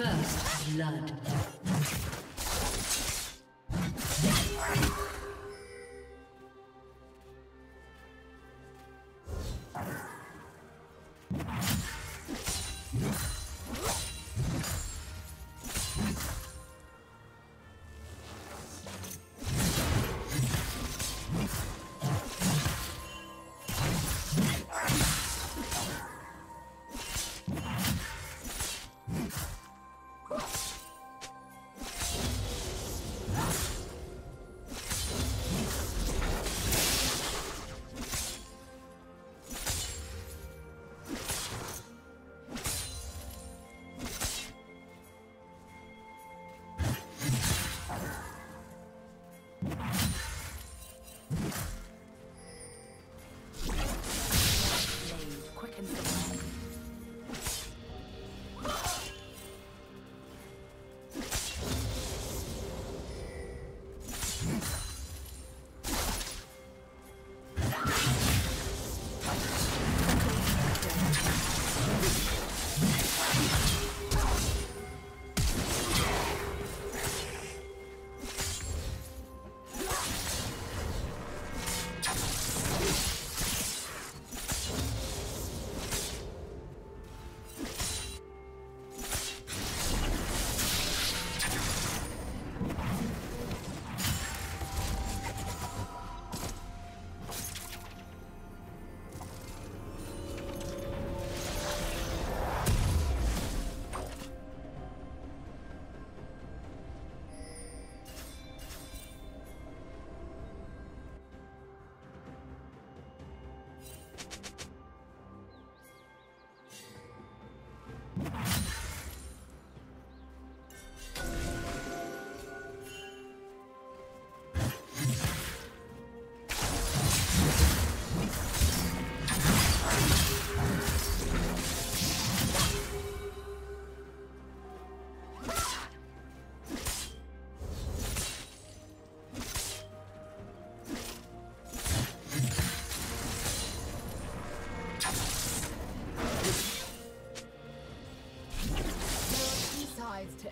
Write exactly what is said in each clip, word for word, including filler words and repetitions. First blood.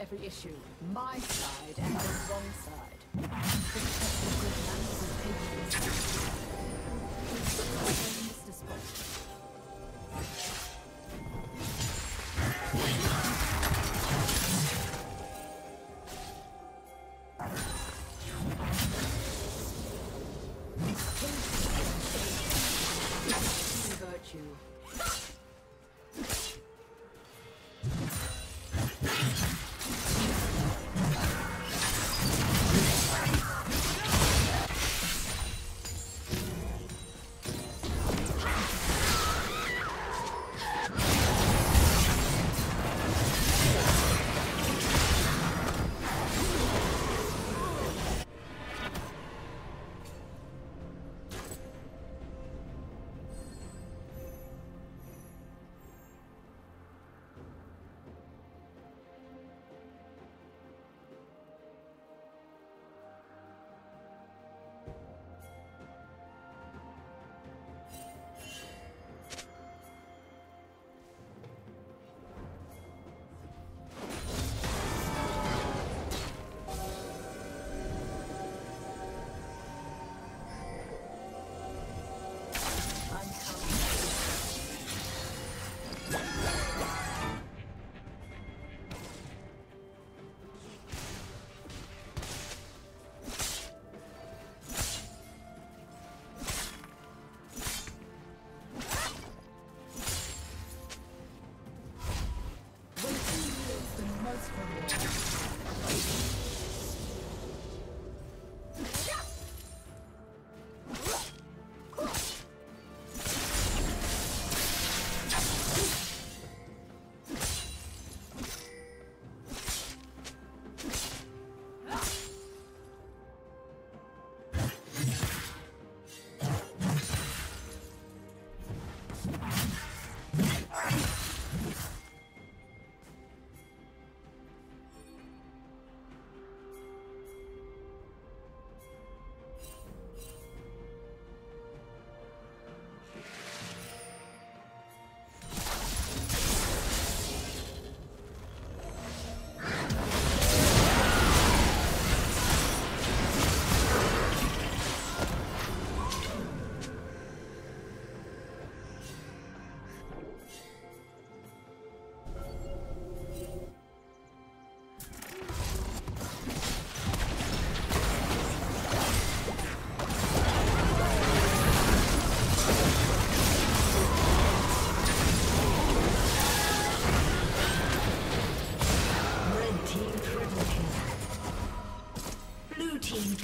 Every issue, my side and the wrong side. Virtue.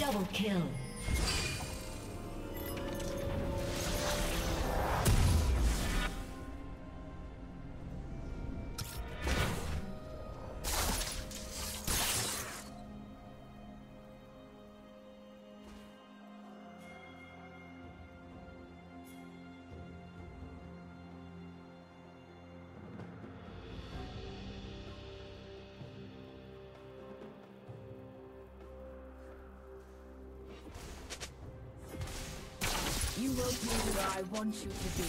Double kill. You will be where I want you to be.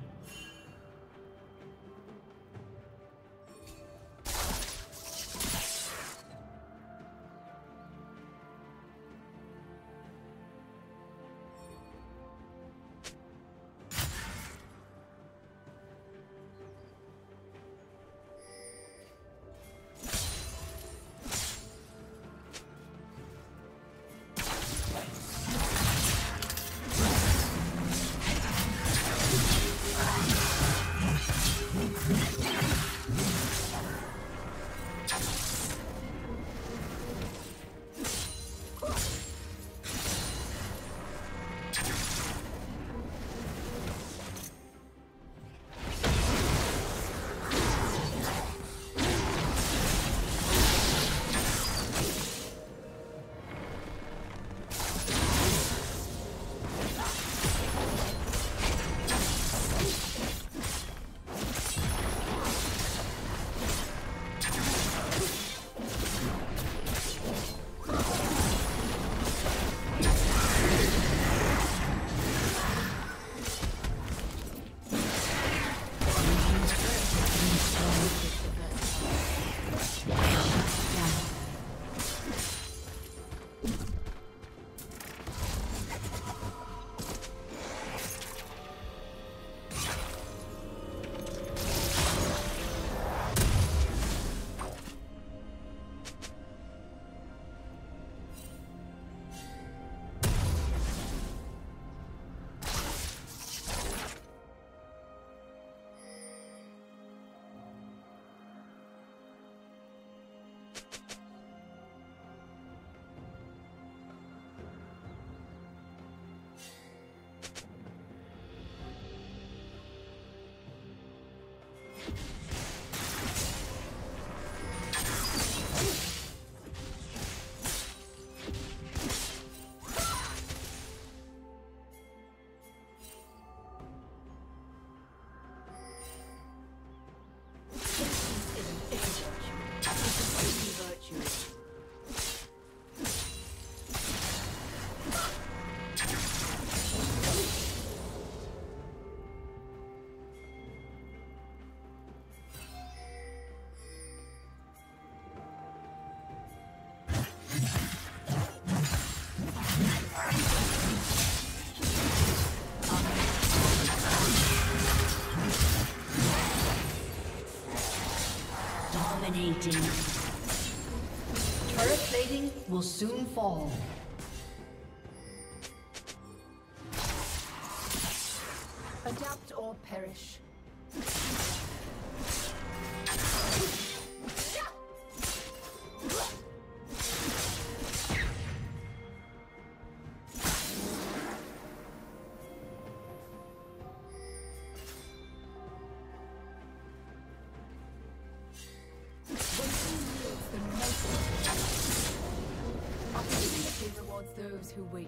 Turret plating will soon fall. Adapt or perish. Those who wait.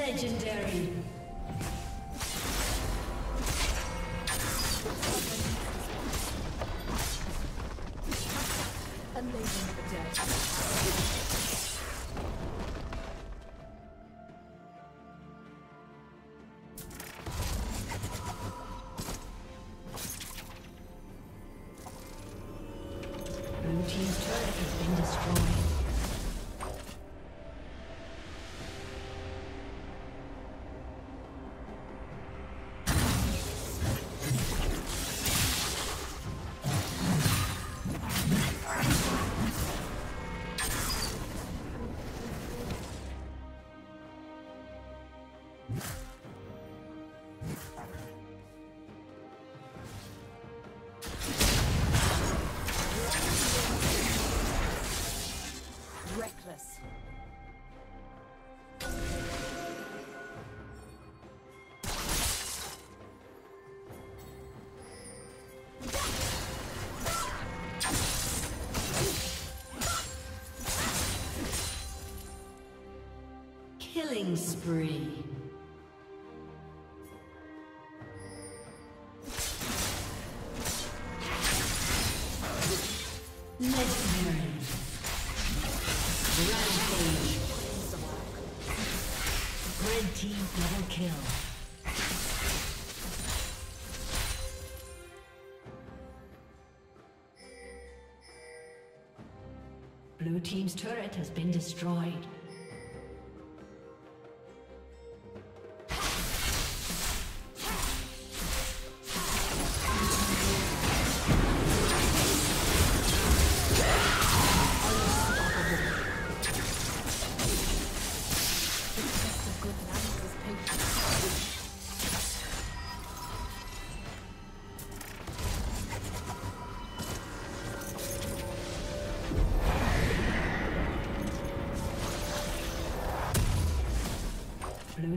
Legendary. Killing spree. Legendary. Rampage. Red team double kill. Blue team's turret has been destroyed. Blue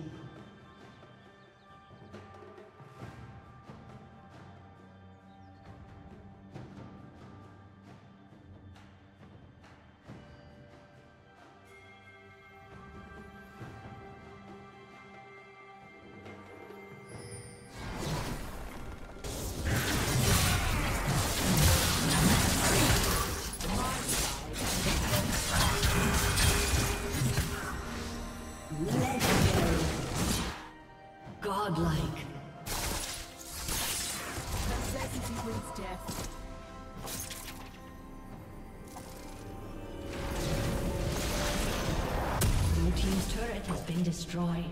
Destroyed.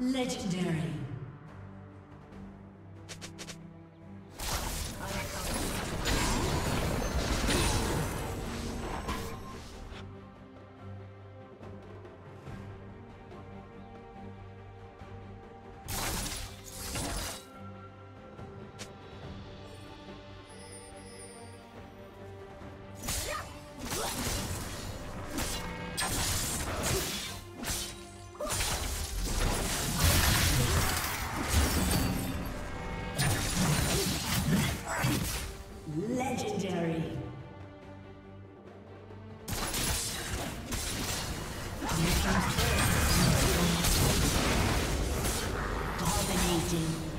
Legendary. Legendary. Dominating.